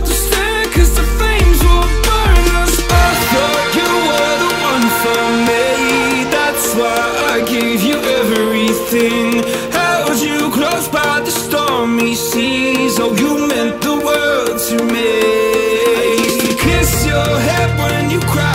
Just there, cause the flames will burn us. I thought you were the one for me. I gave you everything, held you close by the stormy seas. Oh, you meant the world to me. I used to kiss your head when you cried.